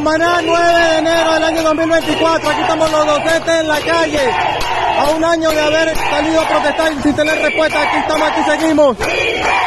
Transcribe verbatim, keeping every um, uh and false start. Cumaná, nueve de enero del año dos mil veinticuatro. Aquí estamos los docentes en la calle, a un año de haber salido a protestar sin tener respuesta. Aquí estamos, aquí seguimos.